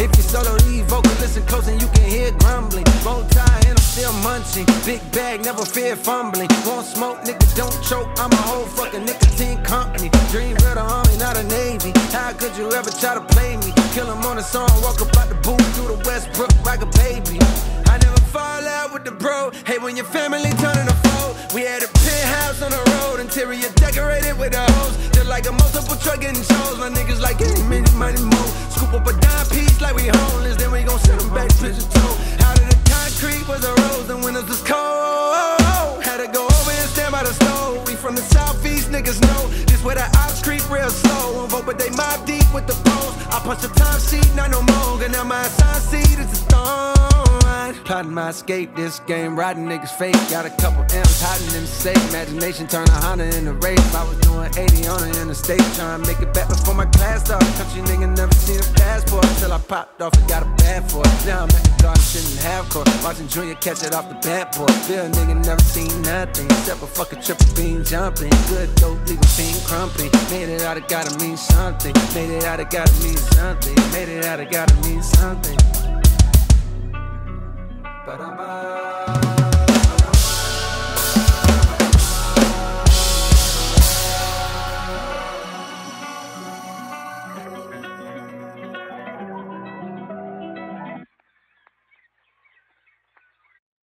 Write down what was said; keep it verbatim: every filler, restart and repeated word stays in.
If you solo these vocals, listen close and you can hear grumbling. Bow tie and I'm still munching. Big bag, never fear fumbling. Won't smoke, nigga, don't choke. I'm a whole fucking nicotine company. Dream real the army, not a navy. How could you ever try to play me? Kill him on a song, walk up out the booth through the Westbrook like a baby. I never fall out with the bro. Hey, when your family turning a foe. We had a penthouse on the road, interior decorated with a hose. Just like a multiple truck getting shows. My niggas like any minute, money move. Scoop up a dime piece like we homeless, then we gon' send them back to the toe. Out of the concrete was a rose, and winters was cold. Had to go over and stand by the stove. We from the southeast, niggas know. This where the ops creep real slow. Won't vote, but they mob deep with the bones. I punch the time sheet, not no more. And now my sign seat is a thorn. Plotting my escape, this game, riding niggas fake. Got a couple M's hiding in the safe. Imagination turned a Honda into race. I was doing eighty on the interstate, trying to make it back before my class started. Country nigga never seen a passport till I popped off and got a bad for it. Now I'm at the garden sitting half court, watching Junior catch it off the bat boy. Bill nigga never seen nothing except a fucking triple beam jumping. Good dope, legal fiend crumping. Made it out, it gotta mean something. Made it out, it gotta mean something. Made it out, it gotta mean something. Ba-da-ba.